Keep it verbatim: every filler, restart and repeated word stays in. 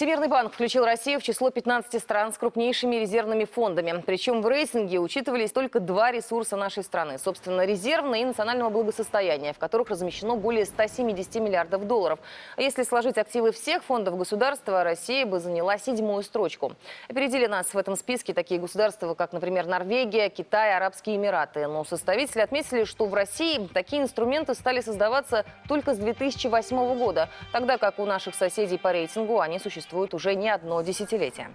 Всемирный банк включил Россию в число пятнадцати стран с крупнейшими резервными фондами. Причем в рейтинге учитывались только два ресурса нашей страны. Собственно, резервное и национального благосостояния, в которых размещено более ста семидесяти миллиардов долларов. А если сложить активы всех фондов государства, Россия бы заняла седьмую строчку. Опередили нас в этом списке такие государства, как, например, Норвегия, Китай, Арабские Эмираты. Но составители отметили, что в России такие инструменты стали создаваться только с две тысячи восьмого года, тогда как у наших соседей по рейтингу они существуют уже не одно десятилетие.